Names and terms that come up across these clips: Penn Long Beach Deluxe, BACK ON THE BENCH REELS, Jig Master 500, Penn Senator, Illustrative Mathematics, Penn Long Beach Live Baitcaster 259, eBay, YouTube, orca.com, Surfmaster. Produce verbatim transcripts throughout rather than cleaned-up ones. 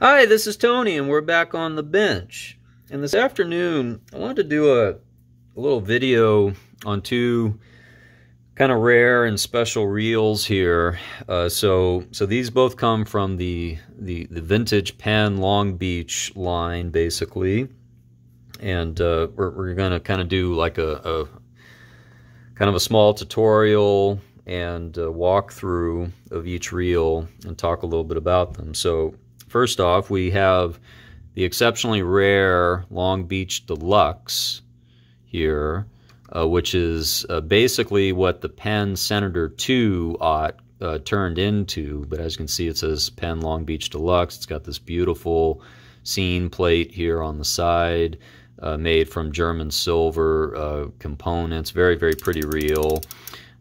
Hi, this is Tony, and we're back on the bench. And this afternoon, I wanted to do a, a little video on two kind of rare and special reels here. Uh, so, so these both come from the, the the vintage Penn Long Beach line, basically. And uh, we're we're gonna kind of do like a, a kind of a small tutorial and a walkthrough of each reel and talk a little bit about them. So. First off, we have the exceptionally rare Long Beach Deluxe here, uh, which is uh, basically what the Penn Senator two aught uh, turned into. But as you can see, it says Penn Long Beach Deluxe. It's got this beautiful scene plate here on the side, uh, made from German silver uh, components. Very, very pretty reel.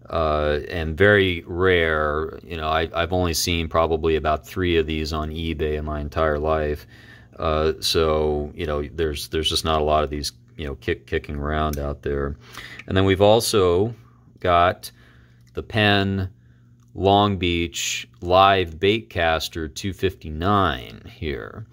Uh, and very rare. You know, I, I've only seen probably about three of these on eBay in my entire life. Uh, so, you know, there's there's just not a lot of these, you know, kick, kicking around out there. And then we've also got the Penn Long Beach Live Baitcaster two fifty-nine here,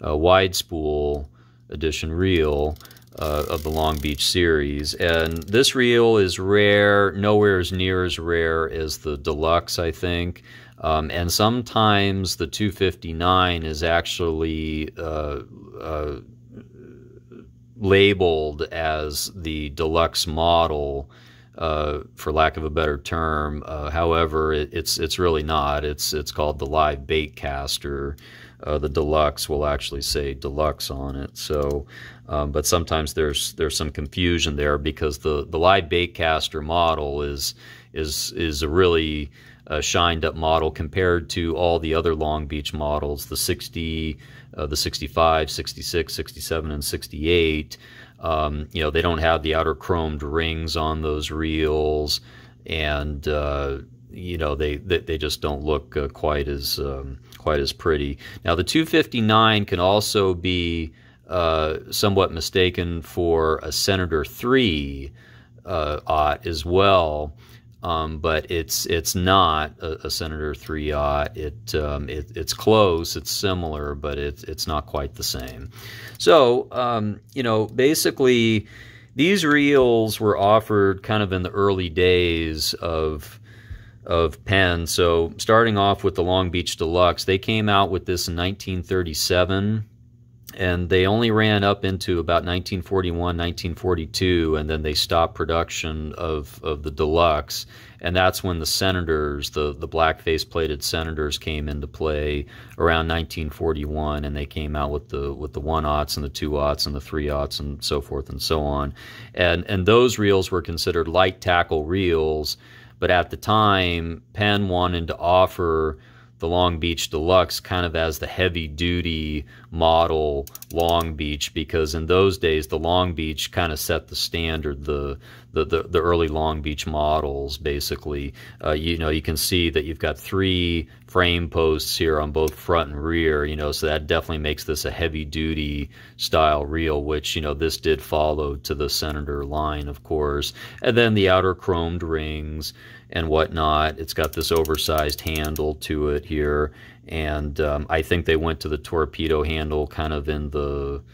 a wide spool edition reel. Uh, of the Long Beach series, and this reel is rare, nowhere as near as rare as the Deluxe, I think, um, and sometimes the two fifty-nine is actually uh, uh, labeled as the Deluxe model, uh, for lack of a better term. Uh, however, it, it's it's really not. It's it's called the Live Baitcaster. Uh, the Deluxe will actually say Deluxe on it. So, um, but sometimes there's there's some confusion there because the the Live Baitcaster model is is is a really uh, shined up model compared to all the other Long Beach models, the sixty, uh, the sixty-five, sixty-six, sixty-seven, and sixty-eight. Um, you know, they don't have the outer chromed rings on those reels, and uh, you know, they they just don't look uh, quite as um, quite as pretty. Now, the two fifty-nine can also be uh, somewhat mistaken for a Senator three uh, aught as well, um, but it's it's not a, a Senator three aught. It, um, it it's close, it's similar, but it's it's not quite the same. So um, you know, basically, these reels were offered kind of in the early days of. of Penn. So starting off with the Long Beach Deluxe, they came out with this in nineteen thirty-seven, and they only ran up into about nineteen forty-one, nineteen forty-two, and then they stopped production of, of the Deluxe. And that's when the Senators, the, the black face-plated Senators, came into play around nineteen forty-one, and they came out with the with the one aughts and the two aughts and the three aughts and so forth and so on. And, and those reels were considered light tackle reels. But at the time, Penn wanted to offer the Long Beach Deluxe kind of as the heavy-duty model Long Beach, because in those days, the Long Beach kind of set the standard, the the, the, the early Long Beach models, basically. Uh, you know, you can see that you've got three frame posts here on both front and rear, you know, so that definitely makes this a heavy-duty style reel, which, you know, this did follow to the Senator line, of course. And then the outer chromed rings and whatnot. It's got this oversized handle to it here, and um, I think they went to the torpedo handle kind of in the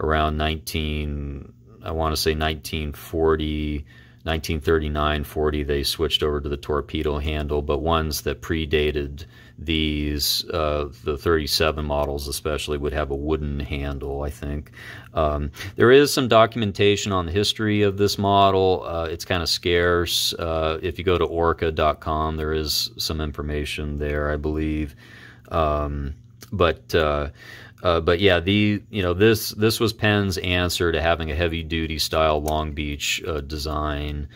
around nineteen, I want to say nineteen forty, nineteen thirty-nine, forty. They switched over to the torpedo handle, but ones that predated these, uh, the thirty-seven models especially, would have a wooden handle, I think. Um, there is some documentation on the history of this model. Uh, it's kind of scarce. Uh, if you go to orca dot com, there is some information there, I believe. Um, but uh, uh, but yeah, the you know this this was Penn's answer to having a heavy-duty style Long Beach uh, design.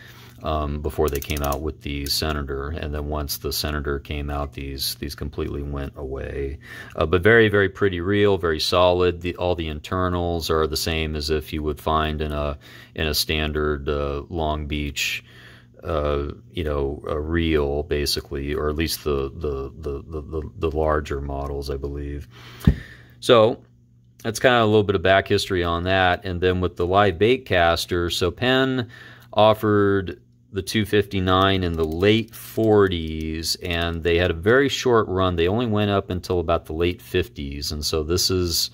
Um, before they came out with the Senator, and then once the Senator came out, these these completely went away. Uh, but very, very pretty reel, very solid. The, all the internals are the same as if you would find in a in a standard uh, Long Beach, uh, you know, a reel basically, or at least the the the the, the larger models, I believe. So. That's kind of a little bit of back history on that, and then with the Live Baitcaster, so Penn offered the two fifty-nine in the late forties, and they had a very short run. They only went up until about the late fifties, and so this is,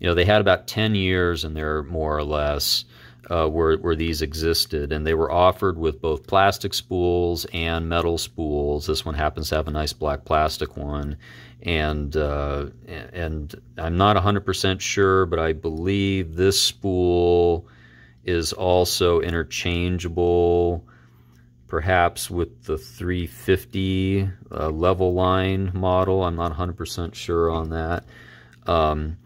you know, they had about ten years in there, more or less, uh, where, where these existed, and they were offered with both plastic spools and metal spools. This one happens to have a nice black plastic one, and uh, and I'm not one hundred percent sure, but I believe this spool is also interchangeable, perhaps with the three fifty uh, level line model. I'm not one hundred percent sure on that. Um,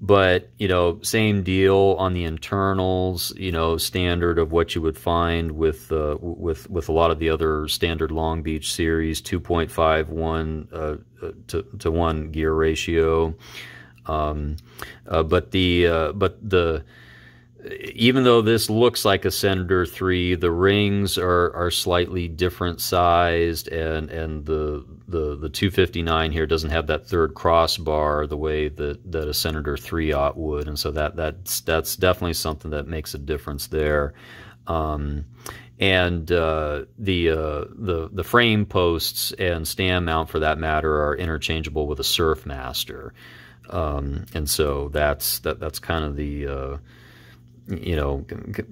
but, you know, same deal on the internals, you know, standard of what you would find with, uh, with, with a lot of the other standard Long Beach series, two point five one uh, to, to one gear ratio. Um, uh, but the, uh, but the, even though this looks like a Senator three, the rings are are slightly different sized, and and the the the two fifty-nine here doesn't have that third crossbar the way that that a Senator three ought would, and so that that's that's definitely something that makes a difference there. Um, and uh, the uh, the the frame posts and stand mount, for that matter, are interchangeable with a Surfmaster, um, and so that's that that's kind of the uh, you know,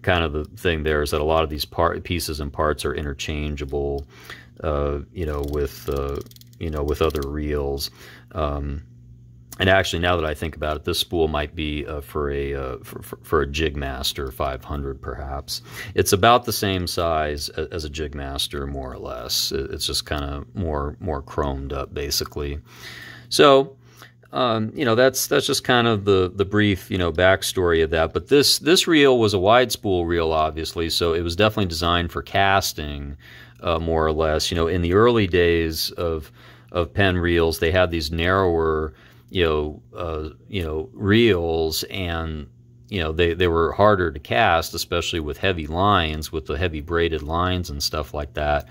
kind of the thing there is that a lot of these part pieces and parts are interchangeable, uh, you know, with, uh, you know, with other reels. Um, and actually, now that I think about it, this spool might be uh, for a uh, for, for, for a Jig Master five hundred, perhaps. It's about the same size as a Jig Master, more or less. It's just kind of more more chromed up, basically. So, Um, you know, that's that's just kind of the the brief, you know, backstory of that. But this this reel was a wide spool reel, obviously, so it was definitely designed for casting, uh, more or less. You know, in the early days of of Penn reels, they had these narrower, you know, uh, you know, reels, and you know they they were harder to cast, especially with heavy lines, with the heavy braided lines and stuff like that.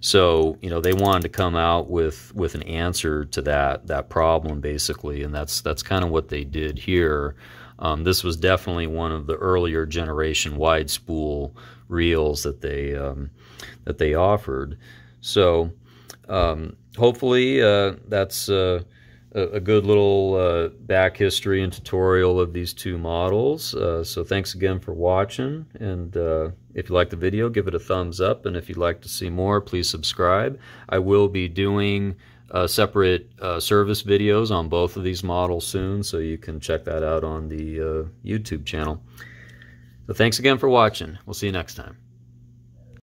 So, you know, they wanted to come out with with an answer to that that problem, basically, and that's that's kind of what they did here. Um, this was definitely one of the earlier generation wide spool reels that they um, that they offered. So, um, hopefully, uh, that's uh, a, a good little uh, back history and tutorial of these two models. Uh, so, thanks again for watching, and. Uh, If you like the video, give it a thumbs up, and if you'd like to see more, please subscribe. I will be doing uh, separate uh, service videos on both of these models soon, so you can check that out on the uh, YouTube channel. So thanks again for watching. We'll see you next time.